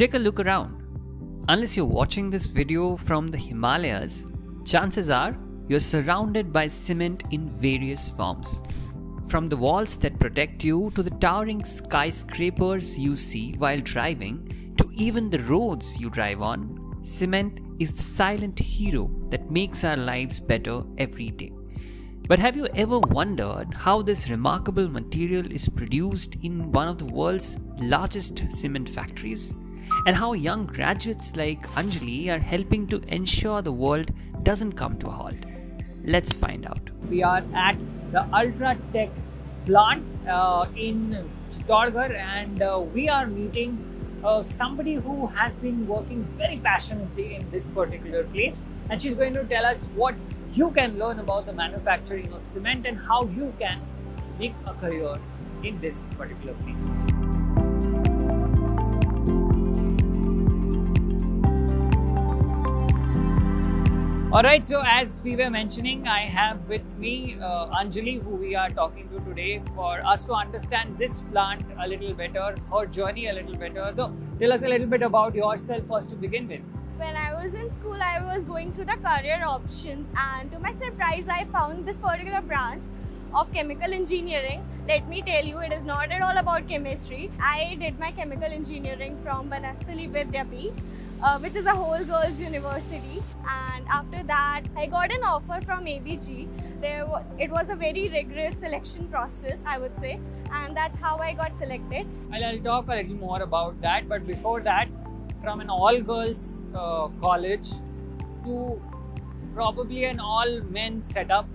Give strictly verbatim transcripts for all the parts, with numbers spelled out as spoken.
Take a look around. Unless you're watching this video from the Himalayas, chances are you're surrounded by cement in various forms. From the walls that protect you to the towering skyscrapers you see while driving to even the roads you drive on, cement is the silent hero that makes our lives better every day. But have you ever wondered how this remarkable material is produced in one of the world's largest cement factories? And how young graduates like Anjali are helping to ensure the world doesn't come to a halt? Let's find out. We are at the Ultratech plant uh, in Chittorgarh, and uh, we are meeting uh, somebody who has been working very passionately in this particular place, and she's going to tell us what you can learn about the manufacturing of cement and how you can make a career in this particular place. Alright, so as we were mentioning, I have with me uh, Anjali, who we are talking to today for us to understand this plant a little better, her journey a little better. So tell us a little bit about yourself first to begin with. When I was in school, I was going through the career options, and to my surprise, I found this particular branch of chemical engineering. Let me tell you, it is not at all about chemistry. I did my chemical engineering from Banasthali Vidyapeeth, Uh, which is a whole girls university, and after that I got an offer from A B G. There was, it was a very rigorous selection process, I would say, and that's how I got selected. I'll, I'll talk a little more about that, but before that, from an all girls uh, college to probably an all men setup,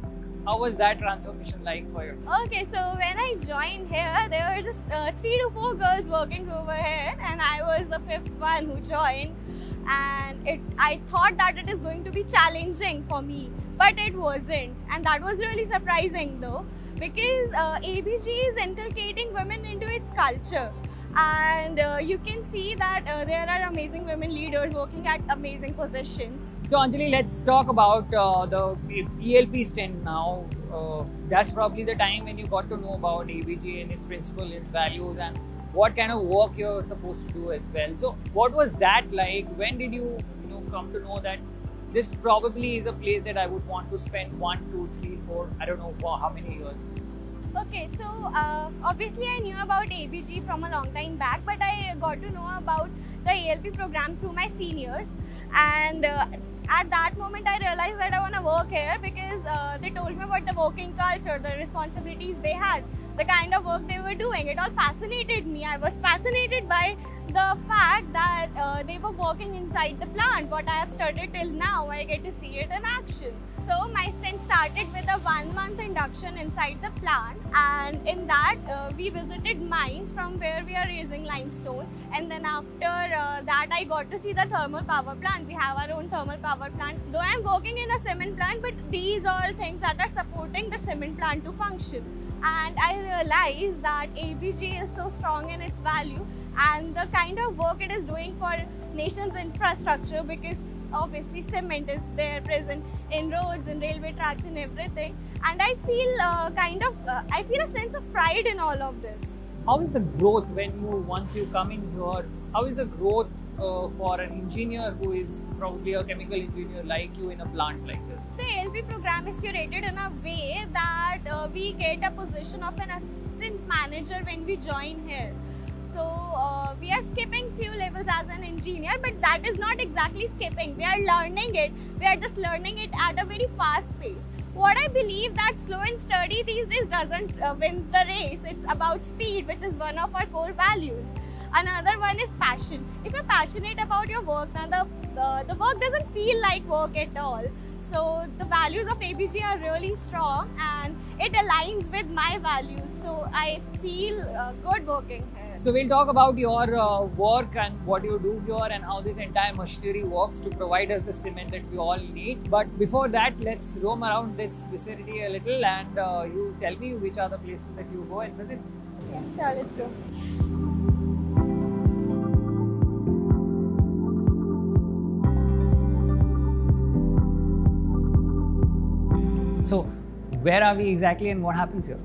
how was that transformation like for you? Okay, so when I joined here, there were just uh, three to four girls working over here, and I was the fifth one who joined. And it, I thought that it is going to be challenging for me, but it wasn't, and that was really surprising though, because uh, A B G is inculcating women into its culture, and uh, you can see that uh, there are amazing women leaders working at amazing positions. So Anjali, let's talk about uh, the E L P stint now. Uh, that's probably the time when you got to know about A B G and its principle, its values, and what kind of work you're supposed to do as well. So what was that like? When did you, you know, come to know that this probably is a place that I would want to spend one, two, three, four, I don't know how many years? Okay, so uh, obviously I knew about A B G from a long time back, but I got to know about the E L P program through my seniors, and uh, at that moment I realized that I want to work here, because uh, they told me about the working culture, the responsibilities they had, the kind of work they were doing. It all fascinated me. I was fascinated by the fact that uh, they were working inside the plant. What I have studied till now, I get to see it in action. So my stint started with a one month induction inside the plant, and in that uh, we visited mines from where we are raising limestone, and then after uh, that I got to see the thermal power plant. We have our own thermal power plant. Though I am working in a cement plant, but these all things that are supporting the cement plant to function. And I realized that A B G is so strong in its value and the kind of work it is doing for nation's infrastructure, because obviously cement is there present in roads and railway tracks and everything. And I feel uh, kind of uh, I feel a sense of pride in all of this. How is the growth when you once you come in here? How is the growth Uh, for an engineer who is probably a chemical engineer like you in a plant like this? The E L P program is curated in a way that uh, we get a position of an assistant manager when we join here. So uh, we are skipping few levels as an engineer, but that is not exactly skipping. We are learning it. We are just learning it at a very fast pace. What I believe that slow and sturdy these days doesn't uh, wins the race. It's about speed, which is one of our core values. Another one is passion. If you're passionate about your work, now the, uh, the work doesn't feel like work at all. So the values of A B G are really strong, and it aligns with my values. So I feel uh, good working here. So we'll talk about your uh, work and what you do here and how this entire machinery works to provide us the cement that we all need. But before that, let's roam around this vicinity a little, and uh, you tell me which are the places that you go and visit. Yeah, sure, let's go. So where are we exactly and what happens here?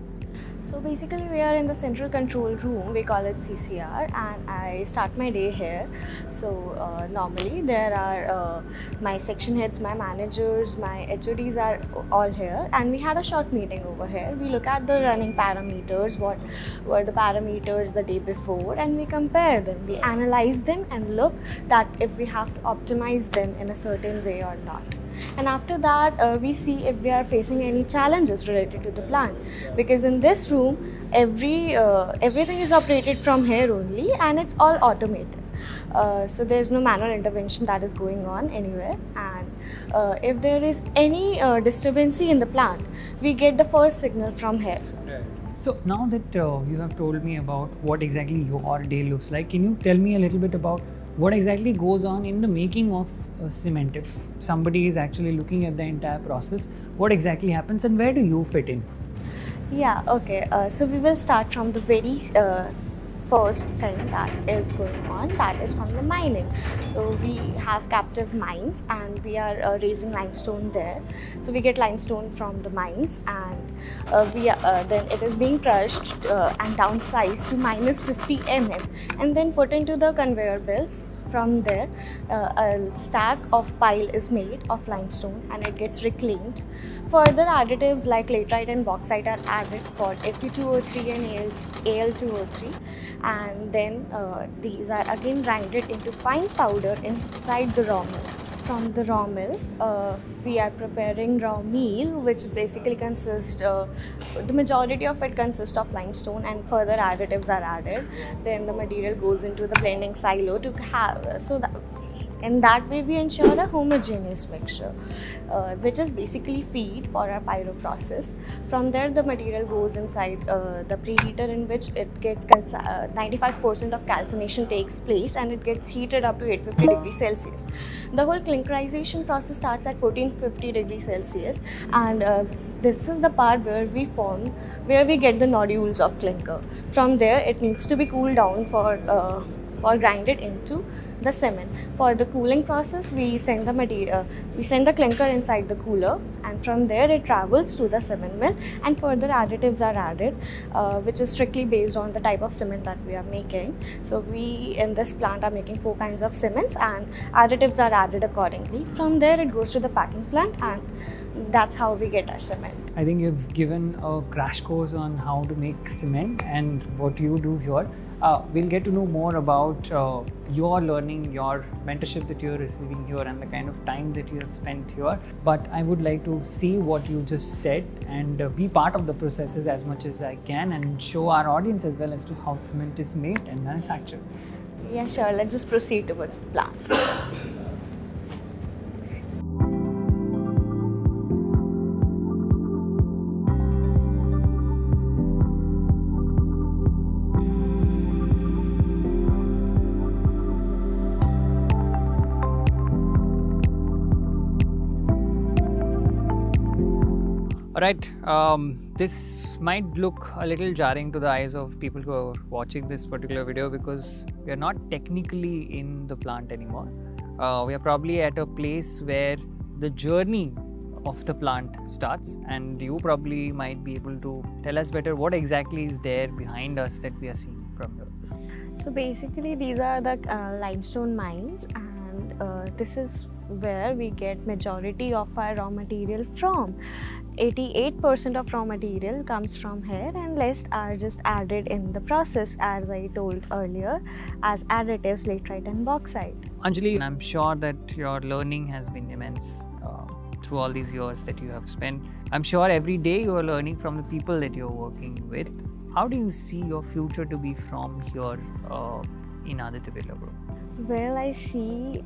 So basically we are in the central control room, we call it C C R, and I start my day here. So uh, normally there are uh, my section heads, my managers, my H O Ds are all here, and we had a short meeting over here. We look at the running parameters, what were the parameters the day before, and we compare them. We analyze them and look that if we have to optimize them in a certain way or not. And after that uh, we see if we are facing any challenges related to the plant, because in this room every uh, everything is operated from here only, and it's all automated. Uh, so there is no manual intervention that is going on anywhere, and uh, if there is any uh, disturbance in the plant, we get the first signal from here. So now that uh, you have told me about what exactly your day looks like, can you tell me a little bit about what exactly goes on in the making of cement? If somebody is actually looking at the entire process, what exactly happens and where do you fit in? Yeah, okay. Uh, so we will start from the very uh, first thing that is going on, that is from the mining. So we have captive mines and we are uh, raising limestone there. So we get limestone from the mines, and uh, we are, uh, then it is being crushed uh, and downsized to minus fifty millimeters and then put into the conveyor belts. From there, uh, a stack of pile is made of limestone and it gets reclaimed. Further additives like laterite and bauxite are added called F E two O three and A L two O three, and then uh, these are again grinded into fine powder inside the raw mill. From the raw mill, uh, we are preparing raw meal, which basically consists, uh, the majority of it consists of limestone, and further additives are added. Then the material goes into the blending silo to have, so that in that way we ensure a homogeneous mixture, uh, which is basically feed for our pyro process. From there the material goes inside uh, the preheater, in which it gets ninety-five percent uh, of calcination takes place, and it gets heated up to eight hundred fifty degrees Celsius. The whole clinkerization process starts at fourteen fifty degrees Celsius, and uh, this is the part where we form, where we get the nodules of clinker. From there it needs to be cooled down for uh, or grinded into the cement. For the cooling process, we send the material, we send the clinker inside the cooler, and from there it travels to the cement mill, and further additives are added, uh, which is strictly based on the type of cement that we are making. So we in this plant are making four kinds of cements, and additives are added accordingly. From there it goes to the packing plant, and that's how we get our cement. I think you've given a crash course on how to make cement and what you do here. Uh, we'll get to know more about uh, your learning, your mentorship that you're receiving here, and the kind of time that you have spent here. But I would like to see what you just said and uh, be part of the processes as much as I can, and show our audience as well as to how cement is made and manufactured. Yeah, sure. Let's just proceed towards the plant. Alright, um, this might look a little jarring to the eyes of people who are watching this particular video, because we are not technically in the plant anymore. Uh, we are probably at a place where the journey of the plant starts, and you probably might be able to tell us better what exactly is there behind us that we are seeing from here. So basically these are the uh, limestone mines, and uh, this is where we get majority of our raw material from. eighty-eight percent of raw material comes from here, and rest are just added in the process, as I told earlier, as additives, laterite and bauxite. Anjali, I'm sure that your learning has been immense uh, through all these years that you have spent. I'm sure every day you are learning from the people that you're working with. How do you see your future to be from here uh, in Aditya Birla Group? Well, I see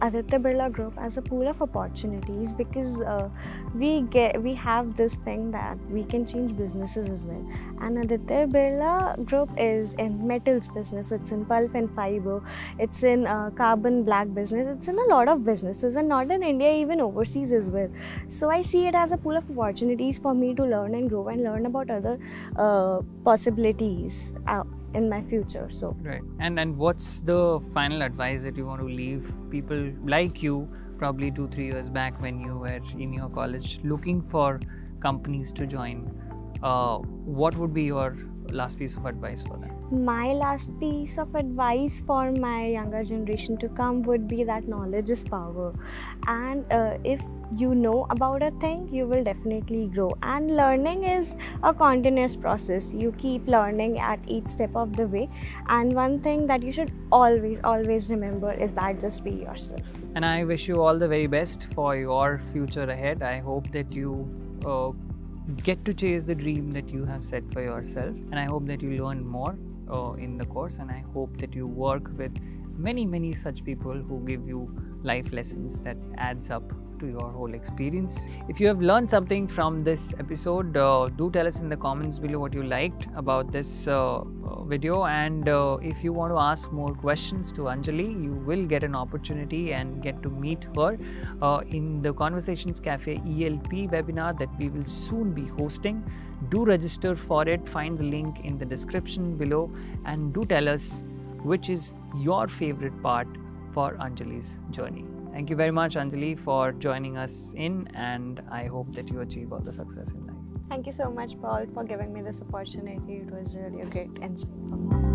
Aditya Birla Group as a pool of opportunities, because uh, we get we have this thing that we can change businesses as well. And Aditya Birla Group is in metals business, it's in pulp and fiber, it's in uh, carbon black business, it's in a lot of businesses, and not in India, even overseas as well. So I see it as a pool of opportunities for me to learn and grow and learn about other uh, possibilities uh, in my future. So right, and and what's the final advice that you want to leave people like you, probably two three years back when you were in your college looking for companies to join? Uh, what would be your last piece of advice for them? My last piece of advice for my younger generation to come would be that knowledge is power, and uh, if you know about a thing, you will definitely grow, and learning is a continuous process. You keep learning at each step of the way, and one thing that you should always always remember is that just be yourself. And I wish you all the very best for your future ahead. I hope that you uh, get to chase the dream that you have set for yourself, and I hope that you learn more Uh, in the course, and I hope that you work with many many such people who give you life lessons that adds up to your whole experience. If you have learned something from this episode, uh, do tell us in the comments below what you liked about this uh, video, and uh, if you want to ask more questions to Anjali, you will get an opportunity and get to meet her uh, in the Conversations Cafe E L P webinar that we will soon be hosting. Do register for it, find the link in the description below, and do tell us which is your favorite part for Anjali's journey. Thank you very much, Anjali, for joining us in, and I hope that you achieve all the success in life. Thank you so much, Paul, for giving me this opportunity. It was really a great insight.